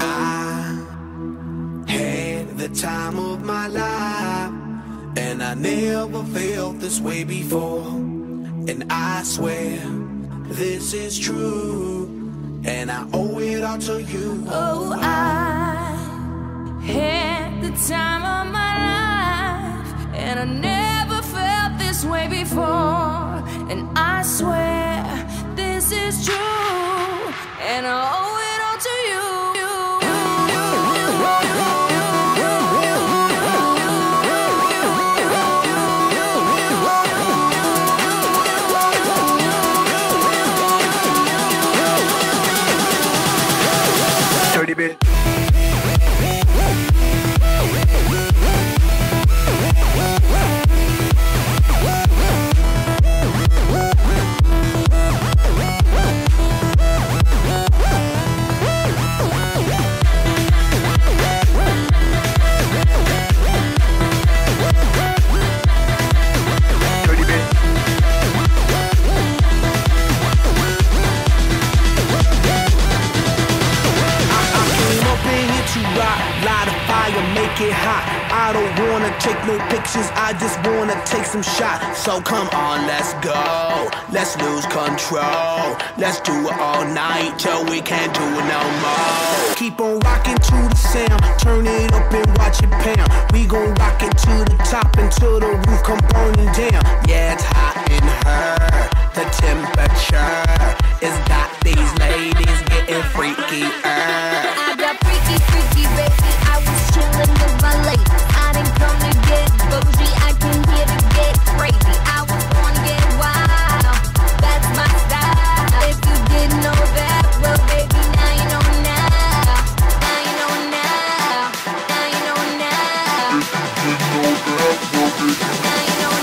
I had the time of my life, and I never felt this way before. And I swear this is true, and I owe it all to you. Oh, I had the time of my life, and I never felt this way before. And I swear this is true, and I owe it all to you. Dirty bit. Get hot. I don't wanna take no pictures, I just wanna take some shots. So come on, let's go, let's lose control. Let's do it all night till we can't do it no more. Keep on rocking to the sound, turn it up and watch it pound. We gon' rock it to the top until the roof come burning down. Yeah, it's hot in her, the temperature is got these ladies getting freakier. I got freaky, freaky, baby, I was chillin' with my lady. I didn't come to get bougie, I came here to get crazy. I was born to get wild, that's my style. If you didn't know that, well baby, now you know now. Now you know now, now you know now. If you didn't know that, well baby, now you know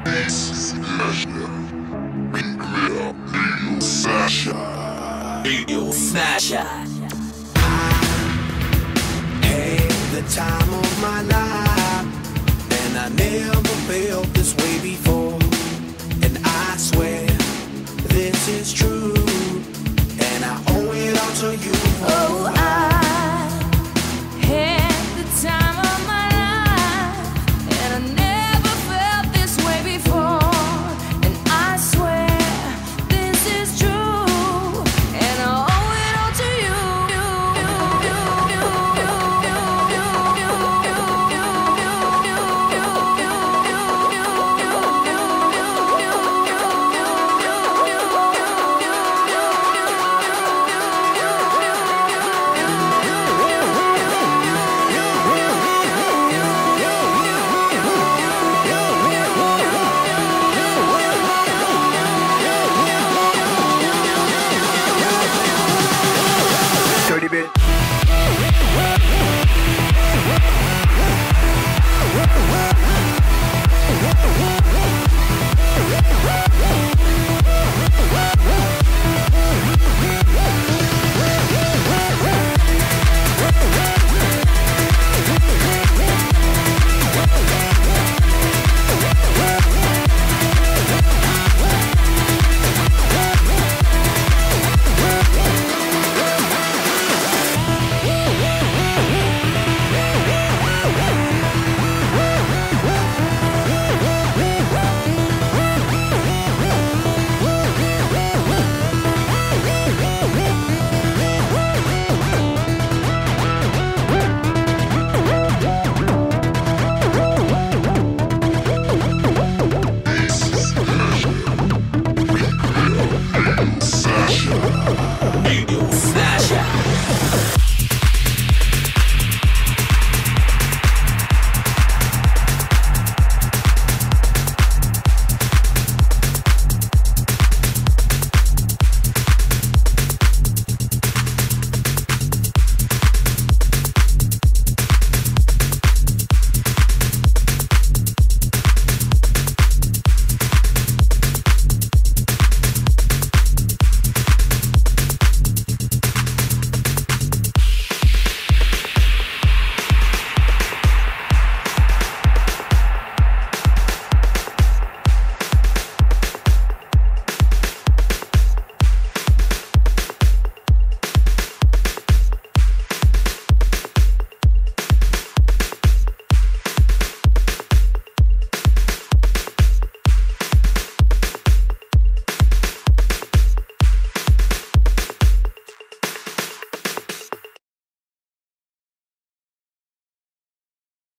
now. This is National Smasher. I had the time of my life, and I never felt this way before.